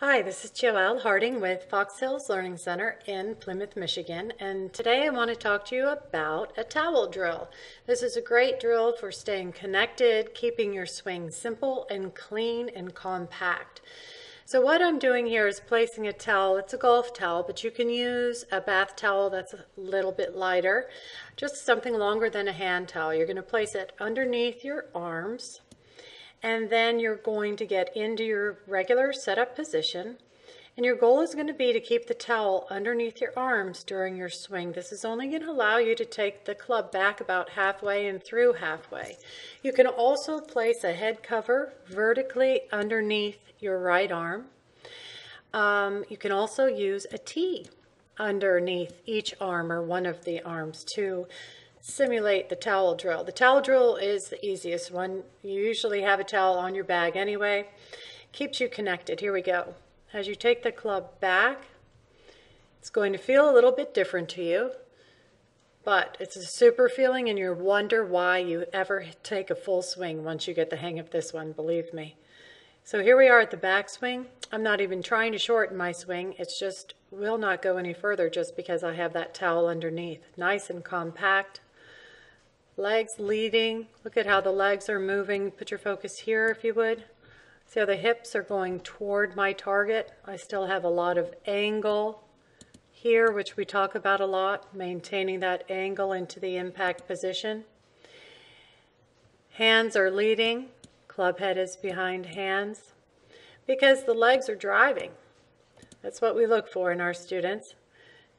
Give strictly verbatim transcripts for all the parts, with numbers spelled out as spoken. Hi, this is Joal Harding with Fox Hills Learning Center in Plymouth, Michigan, and today I want to talk to you about a towel drill. This is a great drill for staying connected, keeping your swing simple and clean and compact. So what I'm doing here is placing a towel. It's a golf towel, but you can use a bath towel that's a little bit lighter, just something longer than a hand towel. You're going to place it underneath your arms. And then you're going to get into your regular setup position. And your goal is going to be to keep the towel underneath your arms during your swing. This is only going to allow you to take the club back about halfway and through halfway. You can also place a head cover vertically underneath your right arm. Um, you can also use a tee underneath each arm or one of the arms too. Simulate the towel drill. The towel drill is the easiest one. You usually have a towel on your bag anyway. Keeps you connected. Here we go. As you take the club back, it's going to feel a little bit different to you, but it's a super feeling and you wonder why you ever take a full swing once you get the hang of this one, believe me. So here we are at the backswing. I'm not even trying to shorten my swing. It's just will not go any further just because I have that towel underneath. Nice and compact. Legs leading. Look at how the legs are moving. Put your focus here if you would. See how the hips are going toward my target. I still have a lot of angle here, which we talk about a lot, maintaining that angle into the impact position. Hands are leading. Club head is behind hands because the legs are driving. That's what we look for in our students.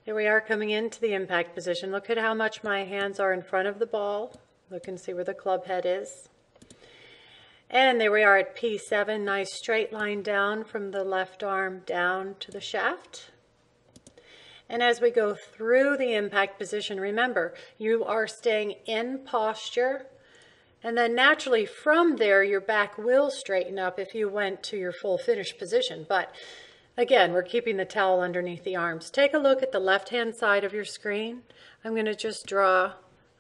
Here we are coming into the impact position. Look at how much my hands are in front of the ball. Look and see where the club head is. And there we are at P seven. Nice straight line down from the left arm down to the shaft. And as we go through the impact position, remember, you are staying in posture. And then naturally from there, your back will straighten up if you went to your full finish position. But again, we're keeping the towel underneath the arms. Take a look at the left-hand side of your screen. I'm going to just draw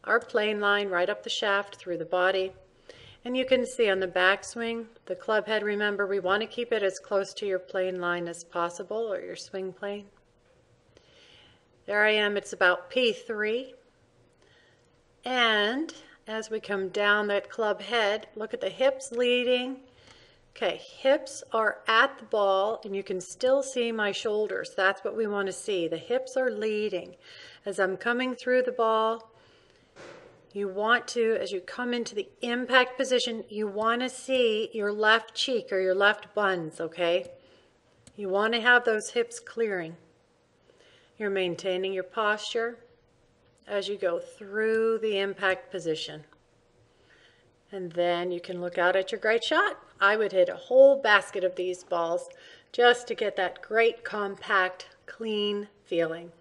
our plane line right up the shaft through the body. And you can see on the backswing, the club head, remember, we want to keep it as close to your plane line as possible, or your swing plane. There I am. It's about P three. And as we come down that club head, look at the hips leading. Okay, hips are at the ball, and you can still see my shoulders. That's what we want to see. The hips are leading. As I'm coming through the ball, you want to, as you come into the impact position, you want to see your left cheek or your left buns, okay? You want to have those hips clearing. You're maintaining your posture as you go through the impact position. And then you can look out at your great shot. I would hit a whole basket of these balls just to get that great, compact, clean feeling.